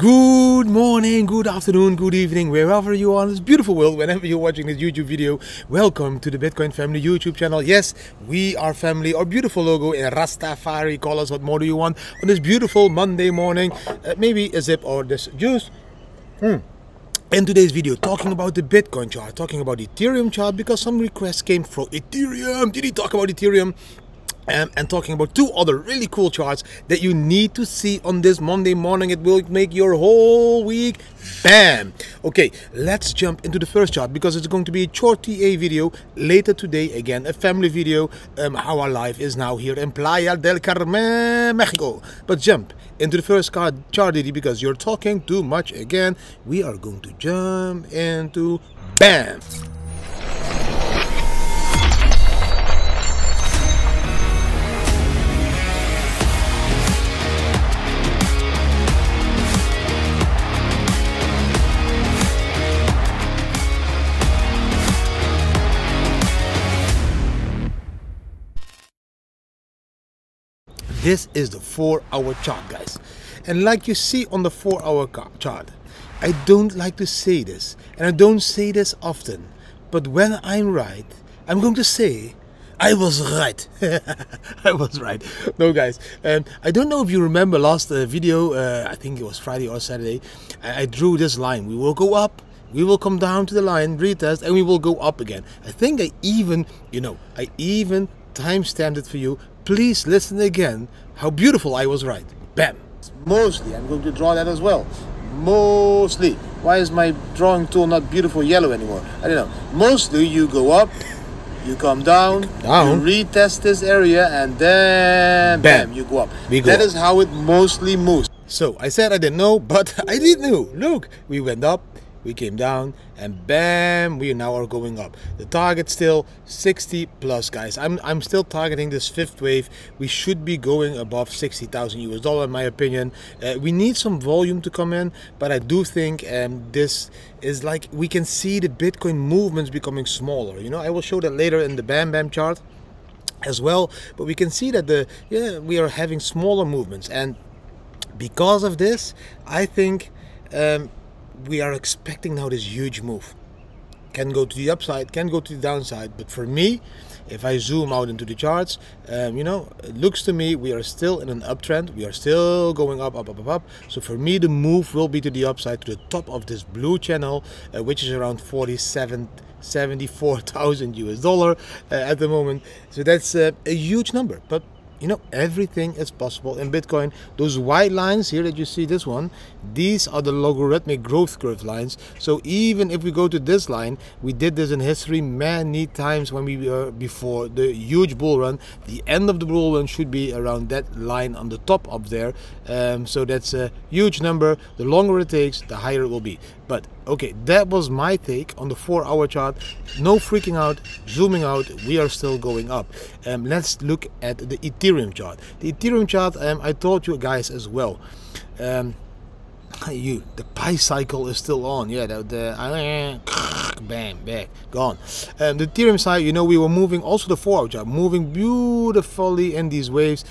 Good morning, good afternoon, good evening, wherever you are in this beautiful world, whenever you're watching this YouTube video. Welcome to the Bitcoin Family YouTube channel. Yes, we are family. Our beautiful logo in Rastafari colors. What more do you want on this beautiful Monday morning? Maybe a sip or this juice. In today's video, talking about the Bitcoin chart, talking about the Ethereum chart, because some requests came from Ethereum. Did he talk about Ethereum? And talking about two other really cool charts that you need to see on this Monday morning. It will make your whole week bam. Okay, let's jump into the first chart, because it's going to be a short TA video later today. Again, a family video, how our life is now here in Playa del Carmen, Mexico. But jump into the first chart, Didi, because you're talking too much again. We are going to jump into bam. This is the 4-hour chart, guys. And like you see on the 4-hour chart, I don't like to say this, and I don't say this often, but when I'm right, I'm going to say, I was right. I was right. No, guys, I don't know if you remember last video, I think it was Friday or Saturday, I drew this line. We will go up, we will come down to the line, retest, and we will go up again. I think I even, you know, I even timestamped it for you. Please listen again, how beautiful I was right. Bam! Mostly, I'm going to draw that as well. Mostly. Why is my drawing tool not beautiful yellow anymore? I don't know. Mostly you go up, you come down, you retest this area, and then bam, you go up. That is how it mostly moves. So, I said I didn't know, but I did know. Look, we went up, we came down, and bam, we now are going up. The target still 60 plus, guys. I'm still targeting this fifth wave. We should be going above $60,000 in my opinion. We need some volume to come in, but I do think this is like, we can see the Bitcoin movements becoming smaller. You know, I will show that later in the Bam Bam chart as well, but we can see that the we are having smaller movements, and because of this, I think we are expecting now this huge move. Can go to the upside, can go to the downside, but for me, if I zoom out into the charts, you know, it looks to me we are still in an uptrend. We are still going up, up, up, up, up. So for me, the move will be to the upside, to the top of this blue channel, which is around $74,000 at the moment. So that's a huge number, but you know, everything is possible in Bitcoin. Those white lines here that you see, this one, these are the logarithmic growth curve lines. So even if we go to this line, we did this in history many times when we were before the huge bull run. The end of the bull run should be around that line on the top up there. So that's a huge number. The longer it takes, the higher it will be. But okay, that was my take on the 4-hour chart. No freaking out, zooming out, we are still going up. Let's look at the Ethereum chart. The Ethereum chart, I told you guys as well. The Pi cycle is still on. Yeah, bam, back, gone. The Ethereum side, you know, we were moving also the 4-hour chart, moving beautifully in these waves.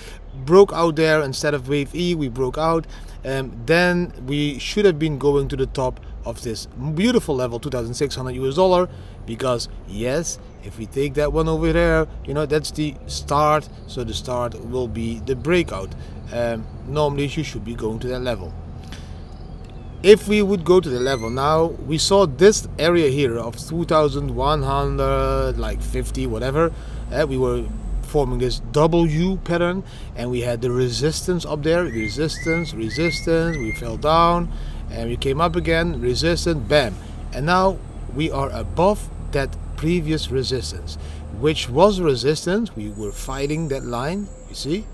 Broke out there instead of wave E, we broke out. Then we should have been going to the top of this beautiful level, $2,600 US, because yes, if we take that one over there, you know, that's the start. So the start will be the breakout. Normally you should be going to that level. If we would go to the level now, we saw this area here of 2,100, like 50, whatever. We were forming this W pattern, and we had the resistance up there, resistance, resistance, we fell down, and we came up again, resistance, bam. And now we are above that previous resistance, which was resistance. We were fighting that line, you see,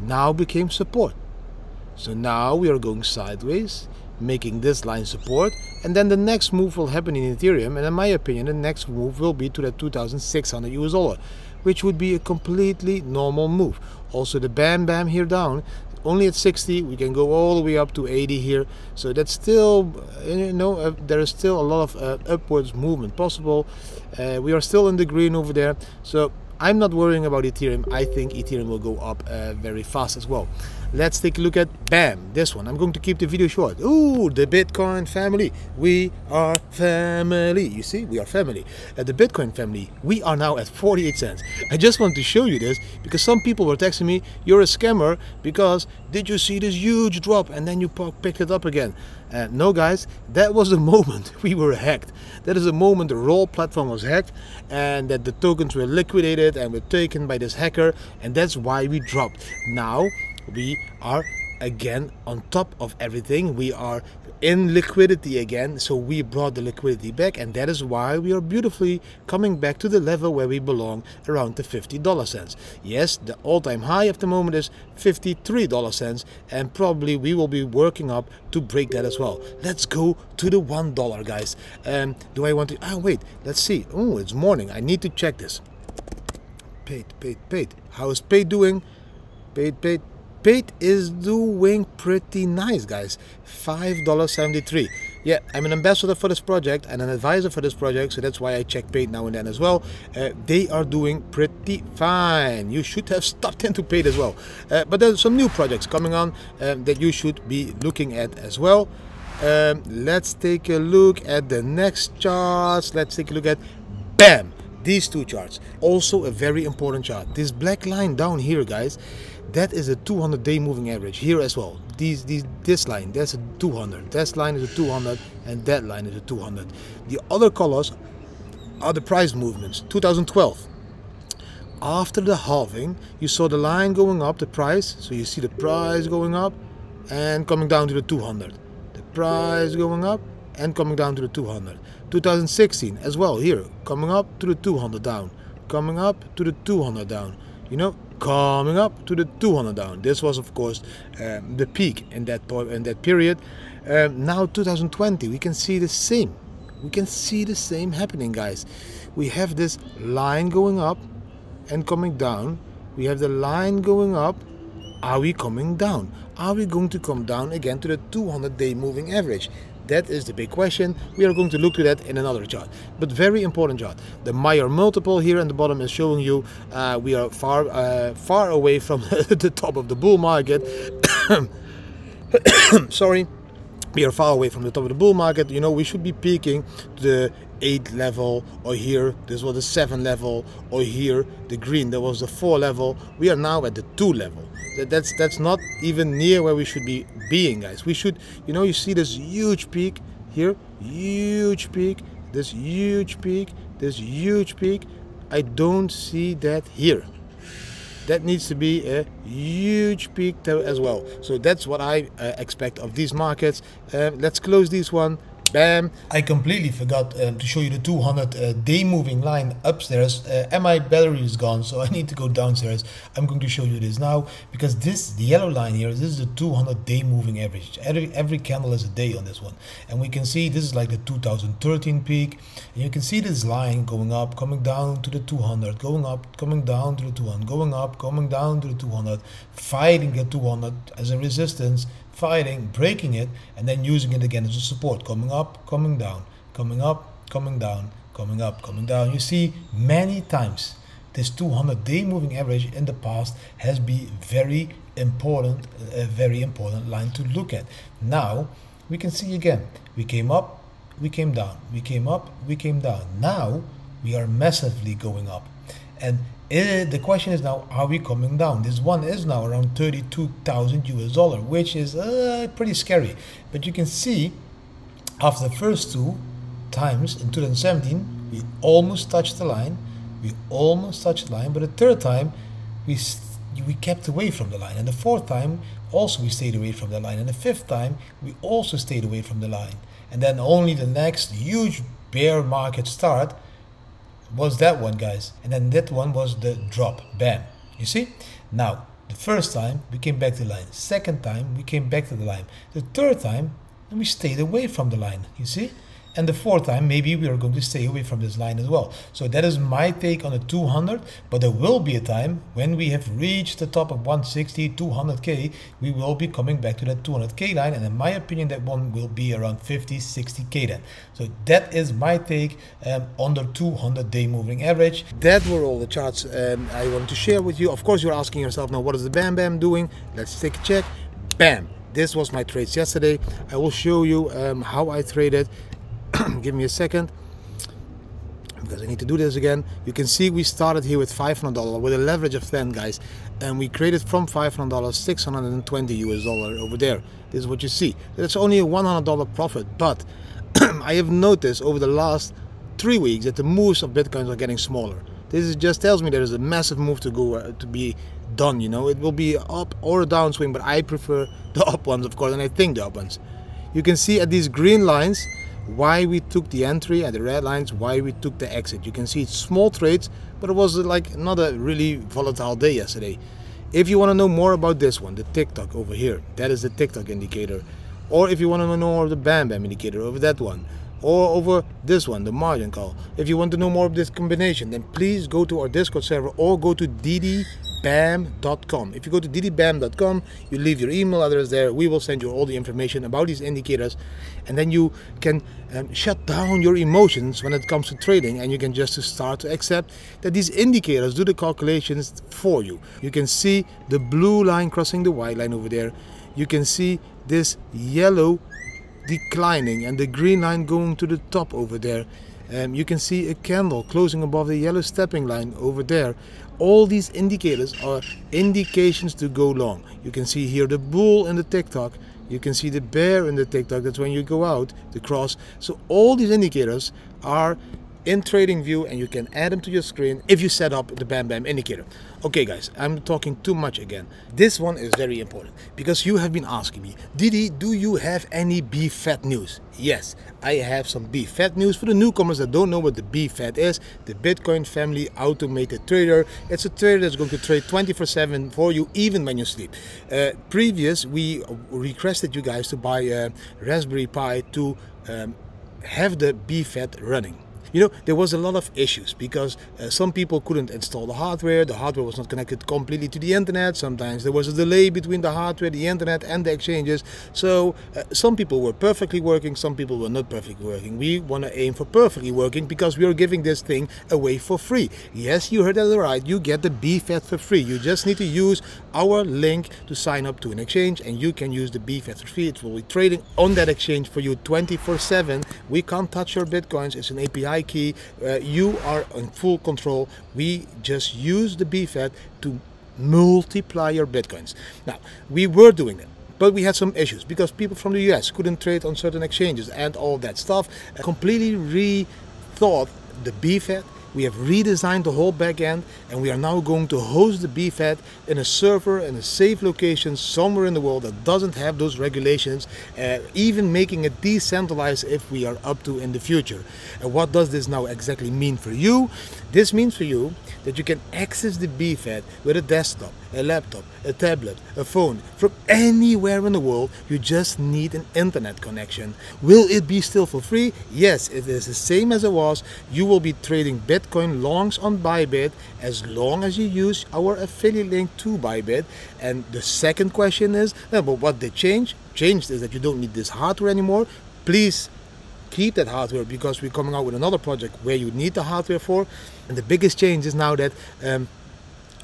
now became support. So now we are going sideways, making this line support, and then the next move will happen in Ethereum, and in my opinion, the next move will be to the $2,600 US. Which would be a completely normal move. Also the bam bam here down, only at 60, we can go all the way up to 80 here. So that's still, you know, there is still a lot of upwards movement possible. We are still in the green over there. So I'm not worrying about Ethereum. I think Ethereum will go up very fast as well. Let's take a look at, bam, this one. I'm going to keep the video short. Ooh, the Bitcoin family. We are family. You see, we are family. At the Bitcoin family, we are now at 48 cents. I just want to show you this because some people were texting me, you're a scammer because did you see this huge drop and then you picked it up again? No, guys, that was the moment we were hacked. That is the moment the raw platform was hacked and that the tokens were liquidated and were taken by this hacker, and that's why we dropped. Now we are again on top of everything. We are in liquidity again, so we brought the liquidity back, and that is why we are beautifully coming back to the level where we belong, around the $50 cents. Yes, the all-time high at the moment is $53 cents, and probably we will be working up to break that as well. Let's go to the $1, guys. Do I want to, oh wait, let's see. Oh, it's morning, I need to check this. Paid. How is paid doing? Paid. Bybit is doing pretty nice, guys. $5.73. Yeah, I'm an ambassador for this project and an advisor for this project, so that's why I check Bybit now and then as well. They are doing pretty fine. You should have stopped into Bybit as well. But there's some new projects coming on that you should be looking at as well. Let's take a look at the next charts. Let's take a look at, bam, these two charts. Also a very important chart. This black line down here, guys, that is a 200-day moving average here as well. This line, that's a 200. This line is a 200, and that line is a 200. The other colors are the price movements. 2012. After the halving, you saw the line going up, the price. So you see the price going up and coming down to the 200. The price going up and coming down to the 200. 2016 as well here, coming up to the 200 down, coming up to the 200 down. You know, coming up to the 200 down. This was, of course, the peak in that period. Now 2020, we can see the same. We can see the same happening, guys. We have this line going up and coming down. We have the line going up. Are we coming down? Are we going to come down again to the 200-day moving average? That is the big question. We are going to look to that in another chart, but very important chart. The Meyer multiple here at the bottom is showing you we are far away from the top of the bull market. Sorry, we are far away from the top of the bull market. You know, we should be peaking the 8 level, or here, this was the 7 level, or here, the green, that was the 4 level. We are now at the 2 level. That's not even near where we should be being, guys. We should, you know, you see this huge peak here, huge peak, this huge peak, this huge peak. I don't see that here. That needs to be a huge peak as well. So that's what I expect of these markets. Let's close this one. Bam! I completely forgot to show you the 200-day moving line upstairs, and my battery is gone, so I need to go downstairs. I'm going to show you this now, because this, the yellow line here, this is the 200-day moving average. Every candle is a day on this one, and we can see this is like the 2013 peak, and you can see this line going up, coming down to the 200, going up, coming down to the 200, going up, coming down to the 200, fighting the 200 as a resistance, fighting, breaking it, and then using it again as a support, coming up, coming down, coming up, coming down, coming up, coming down. You see, many times this 200-day moving average in the past has been a very important line to look at. Now we can see again, we came up, we came down, we came up, we came down. Now we are massively going up, and the question is now, are we coming down? This one is now around $32,000 US, which is pretty scary. But you can see after the first two times in 2017, we almost touched the line, but the third time we kept away from the line, and the fourth time also we stayed away from the line, and the fifth time we also stayed away from the line. And then only the next huge bear market start was that one, guys, and then that one was the drop. Bam, you see. Now the first time we came back to the line, second time we came back to the line, the third time and we stayed away from the line, you see, And the fourth time, maybe we are going to stay away from this line as well. So that is my take on the 200, but there will be a time when we have reached the top of 160, 200K, we will be coming back to that 200K line. And in my opinion, that one will be around 50, 60K then. So that is my take on the 200-day moving average. That were all the charts I wanted to share with you. Of course, you're asking yourself now, what is the Bam Bam doing? Let's take a check. Bam. This was my trades yesterday. I will show you how I traded. Give me a second, because I need to do this again. You can see we started here with $500 with a leverage of 10, guys, and we created from $500 $620 over there. This is what you see. That's only a $100 profit, but I have noticed over the last 3 weeks that the moves of Bitcoins are getting smaller. This just tells me there is a massive move to go to be done. You know, it will be up or a downswing, but I prefer the up ones, of course, and I think the up ones. You can see at these green lines why we took the entry, and the red lines why we took the exit. You can see it's small trades, but it was like not a really volatile day yesterday. If you want to know more about this one, the TikTok over here, that is the TikTok indicator, or if you want to know more of the Bam Bam indicator over that one, or over this one, the margin call. If you want to know more of this combination, then please go to our Discord server or go to didibam.com. If you go to didibam.com, you leave your email address there, we will send you all the information about these indicators, and then you can shut down your emotions when it comes to trading, and you can just start to accept that these indicators do the calculations for you. You can see the blue line crossing the white line over there. You can see this yellow declining and the green line going to the top over there. You can see a candle closing above the yellow stepping line over there. All these indicators are indications to go long. You can see here the bull in the TikTok. You can see the bear in the TikTok. That's when you go out, the cross. So all these indicators are in Trading View, and you can add them to your screen if you set up the Bam Bam indicator. Okay guys, I'm talking too much again. This one is very important because you have been asking me, Didi, do you have any BFAT news? Yes, I have some BFAT news for the newcomers that don't know what the BFAT is. The Bitcoin Family Automated Trader. It's a trader that's going to trade 24/7 for you, even when you sleep. Previous, we requested you guys to buy a Raspberry Pi to have the BFAT running. You know, there was a lot of issues because some people couldn't install the hardware was not connected completely to the internet, sometimes there was a delay between the hardware, the internet and the exchanges, so some people were perfectly working, some people were not perfectly working. We want to aim for perfectly working because we are giving this thing away for free. Yes, you heard that right, you get the BFAT for free. You just need to use our link to sign up to an exchange and you can use the BFAT for free. It will be trading on that exchange for you 24/7. We can't touch your Bitcoins, it's an API key. You are in full control. We just use the BFAT to multiply your Bitcoins. Now, we were doing that, but we had some issues because people from the US couldn't trade on certain exchanges and all that stuff. Completely rethought the BFAT. We have redesigned the whole back end, and we are now going to host the BFAT in a server in a safe location somewhere in the world that doesn't have those regulations, even making it decentralized if we are up to in the future. And what does this now exactly mean for you? This means for you that you can access the BFAT with a desktop, a laptop, a tablet, a phone, from anywhere in the world. You just need an internet connection. Will it be still for free? Yes, it is the same as it was. You will be trading Bitcoin longs on Bybit as long as you use our affiliate link to Bybit. And the second question is, but what they changed is that you don't need this hardware anymore. Please keep that hardware because we're coming out with another project where you need the hardware for. And the biggest change is now that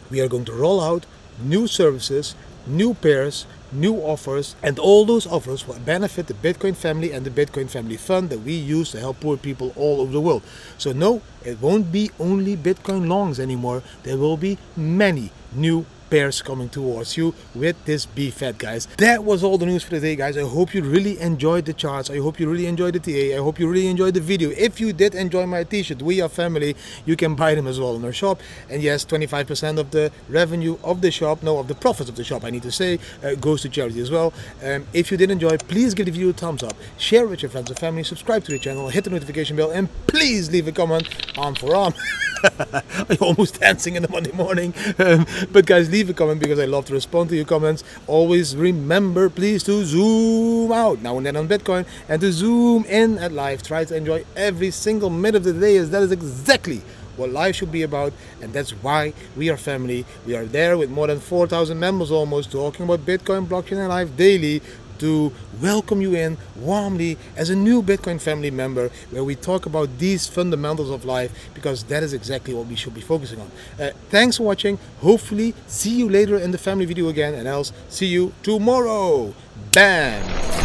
we are going to roll out new services, new pairs, new offers, and all those offers will benefit the Bitcoin Family and the Bitcoin Family Fund that we use to help poor people all over the world. So no, it won't be only Bitcoin longs anymore. There will be many new pairs coming towards you with this BFAT, guys. That was all the news for today, guys. I hope you really enjoyed the charts. I hope you really enjoyed the TA. I hope you really enjoyed the video. If you did enjoy my t-shirt, We Are Family, you can buy them as well in our shop. And yes, 25% of the revenue of the shop, no, of the profits of the shop, I need to say, goes to charity as well. If you did enjoy, please give the video a thumbs up, share with your friends and family, subscribe to the channel, hit the notification bell, and please leave a comment. Arm for arm. Are you almost dancing in the Monday morning? But guys, leave a comment because I love to respond to your comments. Always remember, please, to zoom out now and then on Bitcoin and to zoom in at life. Try to enjoy every single minute of the day, as that is exactly what life should be about, and that's why we are family. We are there with more than 4,000 members almost, talking about Bitcoin, blockchain and life daily, to welcome you in warmly as a new Bitcoin family member, where we talk about these fundamentals of life, because that is exactly what we should be focusing on. Thanks for watching. Hopefully see you later in the family video again, and else see you tomorrow. Bam.